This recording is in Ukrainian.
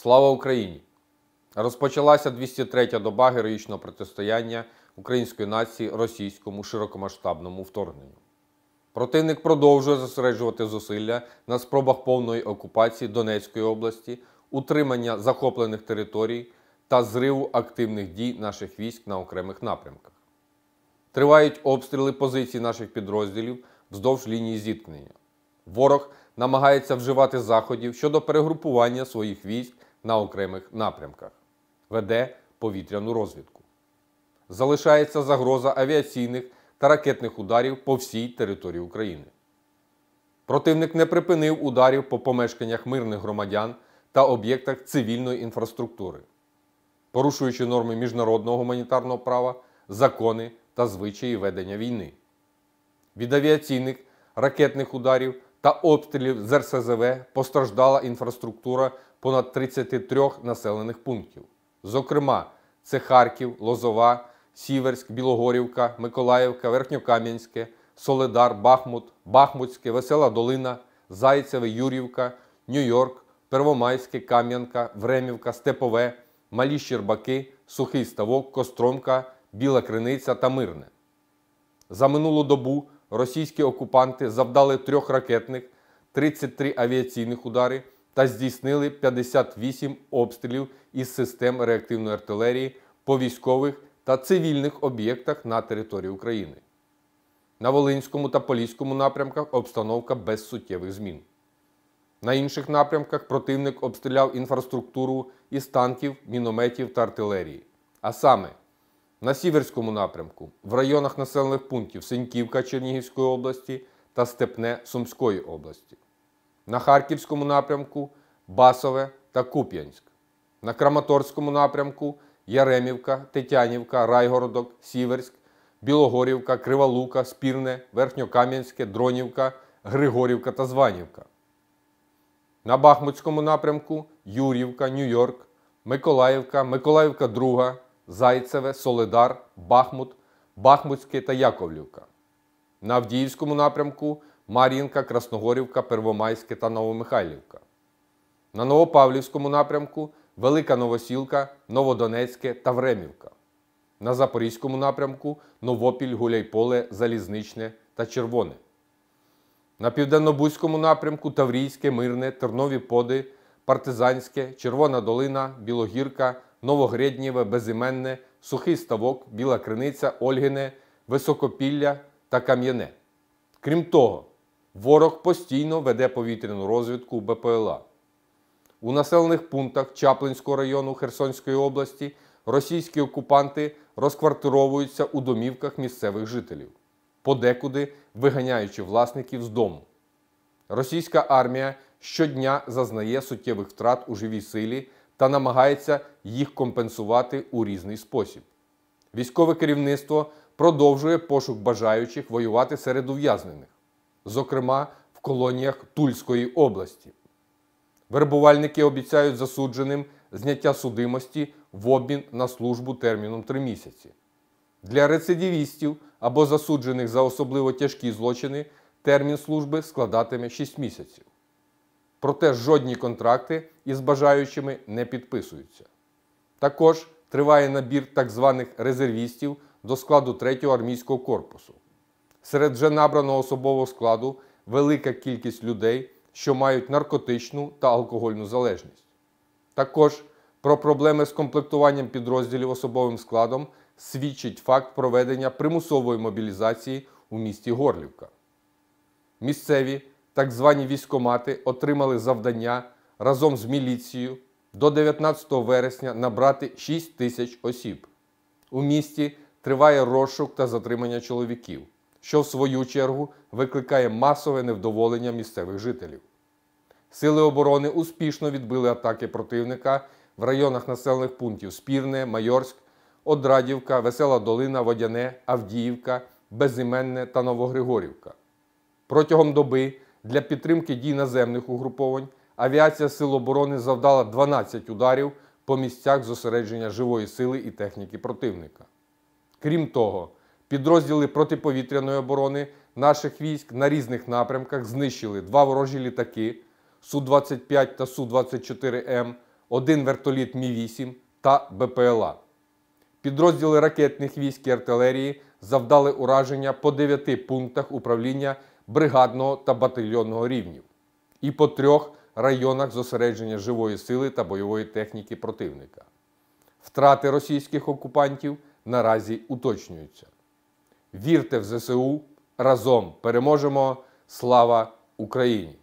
Слава Україні! Розпочалася 203-я доба героїчного протистояння української нації російському широкомасштабному вторгненню. Противник продовжує зосереджувати зусилля на спробах повної окупації Донецької області, утримання захоплених територій та зриву активних дій наших військ на окремих напрямках. Тривають обстріли позицій наших підрозділів вздовж лінії зіткнення. Ворог намагається вживати заходів щодо перегрупування своїх військ на окремих напрямках. Веде повітряну розвідку. Залишається загроза авіаційних та ракетних ударів по всій території України. Противник не припинив ударів по помешканнях мирних громадян та об'єктах цивільної інфраструктури, порушуючи норми міжнародного гуманітарного права, закони та звичаї ведення війни. Від авіаційних, ракетних ударів та обстрілів з РСЗВ постраждала інфраструктура понад 33 населених пунктів. Зокрема, це Харків, Лозова, Сіверськ, Білогорівка, Миколаївка, Верхньокам'янське, Соледар, Бахмут, Бахмутське, Весела Долина, Зайцеве, Юр'ївка, Нью-Йорк, Первомайське, Кам'янка, Времівка, Степове, Малі Щербаки, Сухий Ставок, Костромка, Біла Криниця та Мирне. За минулу добу російські окупанти завдали 3 ракетних, 33 авіаційних удари та здійснили 58 обстрілів із систем реактивної артилерії по військових та цивільних об'єктах на території України. На Волинському та Поліському напрямках обстановка без суттєвих змін. На інших напрямках противник обстріляв інфраструктуру із танків, мінометів та артилерії. А саме, на Сіверському напрямку, в районах населених пунктів Сеньківка Чернігівської області та Степне Сумської області. На Харківському напрямку – Басове та Куп'янськ. На Краматорському напрямку – Яремівка, Тетянівка, Райгородок, Сіверськ, Білогорівка, Криволука, Спірне, Верхньокам'янське, Дронівка, Григорівка та Званівка. На Бахмутському напрямку – Юр'ївка, Нью-Йорк, Миколаївка, Миколаївка-2, Зайцеве, Соледар, Бахмут, Бахмутське та Яковлівка. На Авдіївському напрямку – Мар'їнка, Красногорівка, Первомайське та Новомихайлівка. На Новопавлівському напрямку – Велика Новосілка, Новодонецьке та Времівка. На Запорізькому напрямку – Новопіль, Гуляйполе, Залізничне та Червоне. На Південно-Бузькому напрямку – Таврійське, Мирне, Тернові Поди, Партизанське, Червона Долина, Білогірка, Новогрєднєве, Безіменне, Сухий Ставок, Біла Криниця, Ольгине, Високопілля та Кам'яне. Крім того, ворог постійно веде повітряну розвідку БПЛА. У населених пунктах Чаплинського району Херсонської області російські окупанти розквартировуються у домівках місцевих жителів, подекуди виганяючи власників з дому. Російська армія щодня зазнає суттєвих втрат у живій силі та намагається їх компенсувати у різний спосіб. Військове керівництво продовжує пошук бажаючих воювати серед ув'язнених, зокрема в колоніях Тульської області. Вербувальники обіцяють засудженим зняття судимості в обмін на службу терміном 3 місяці. Для рецидивістів або засуджених за особливо тяжкі злочини термін служби складатиме 6 місяців. Проте жодні контракти із бажаючими не підписуються. Також триває набір так званих резервістів до складу 3-го армійського корпусу. Серед вже набраного особового складу велика кількість людей, що мають наркотичну та алкогольну залежність. Також про проблеми з комплектуванням підрозділів особовим складом свідчить факт проведення примусової мобілізації у місті Горлівка. Місцеві так звані військкомати отримали завдання разом з міліцією до 19 вересня набрати 6000 осіб. У місті триває розшук та затримання чоловіків, що в свою чергу викликає масове невдоволення місцевих жителів. Сили оборони успішно відбили атаки противника в районах населених пунктів Спірне, Майорськ, Одрадівка, Весела Долина, Водяне, Авдіївка, Безіменне та Новогригорівка. Протягом доби для підтримки дій наземних угруповань авіація Сил оборони завдала 12 ударів по місцях зосередження живої сили і техніки противника. Крім того, підрозділи протиповітряної оборони наших військ на різних напрямках знищили 2 ворожі літаки Су-25 та Су-24М, один вертоліт Мі-8 та БПЛА. Підрозділи ракетних військ і артилерії завдали ураження по 9 пунктах управління бригадного та батальйонного рівнів і по 3 районах зосередження живої сили та бойової техніки противника. Втрати російських окупантів наразі уточнюються. Вірте в ЗСУ, разом переможемо! Слава Україні!